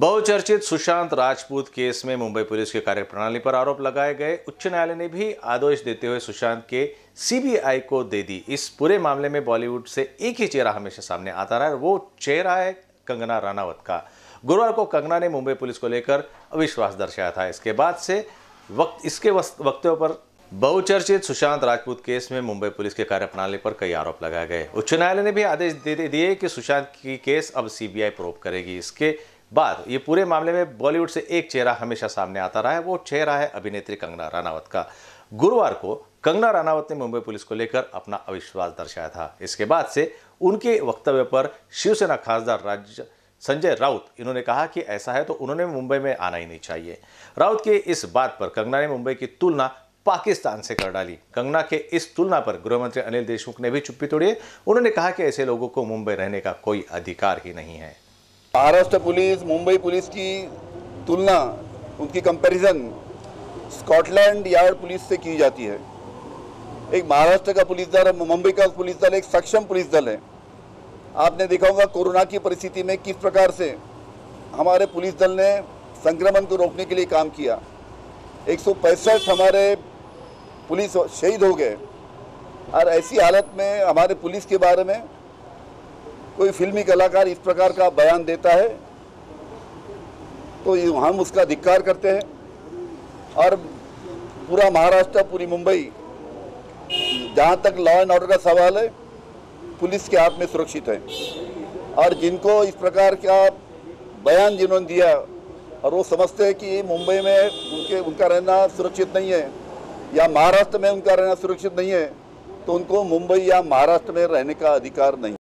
बहुचर्चित सुशांत राजपूत केस में मुंबई पुलिस की कार्यप्रणाली पर आरोप लगाए गए। उच्च न्यायालय ने भी आदेश देते हुए सुशांत के सीबीआई को दे दी। इस पूरे मामले में बॉलीवुड से एक ही चेहरा हमेशा सामने आता रहा है, वो चेहरा है कंगना राणावत का। गुरुवार को कंगना ने मुंबई पुलिस को लेकर अविश्वास दर्शाया था। इसके बाद से वक्तव्यों पर बहुचर्चित सुशांत राजपूत केस में मुंबई पुलिस के कार्यप्रणाली पर कई आरोप लगाए गए। उच्च न्यायालय ने भी आदेश दे दिए कि सुशांत की केस अब सीबीआई प्रोब करेगी। इसके बाद ये पूरे मामले में बॉलीवुड से एक चेहरा हमेशा सामने आता रहा है, वो चेहरा है अभिनेत्री कंगना राणावत का। गुरुवार को कंगना राणावत ने मुंबई पुलिस को लेकर अपना अविश्वास दर्शाया था। इसके बाद से उनके वक्तव्य पर शिवसेना खासदार संजय राउत इन्होंने कहा कि ऐसा है तो उन्होंने मुंबई में आना ही नहीं चाहिए। राउत के इस बात पर कंगना ने मुंबई की तुलना पाकिस्तान से कर डाली। कंगना के इस तुलना पर गृहमंत्री अनिल देशमुख ने भी चुप्पी तोड़ी है। उन्होंने कहा कि ऐसे लोगों को मुंबई रहने का कोई अधिकार ही नहीं है। महाराष्ट्र पुलिस मुंबई पुलिस की तुलना, उनकी कंपैरिजन स्कॉटलैंड यार्ड पुलिस से की जाती है। एक महाराष्ट्र का पुलिस दल, मुंबई का पुलिस दल एक सक्षम पुलिस दल है। आपने देखा होगा कोरोना की परिस्थिति में किस प्रकार से हमारे पुलिस दल ने संक्रमण को रोकने के लिए काम किया। 165 हमारे पुलिस शहीद हो गए और ऐसी हालत में हमारे पुलिस के बारे में कोई फिल्मी कलाकार इस प्रकार का बयान देता है तो हम उसका धिक्कार करते हैं। और पूरा महाराष्ट्र, पूरी मुंबई, जहाँ तक लॉ एंड ऑर्डर का सवाल है, पुलिस के हाथ में सुरक्षित है। और जिनको इस प्रकार का बयान जिन्होंने दिया और वो समझते हैं कि मुंबई में उनका रहना सुरक्षित नहीं है या महाराष्ट्र में उनका रहना सुरक्षित नहीं है, तो उनको मुंबई या महाराष्ट्र में रहने का अधिकार नहीं।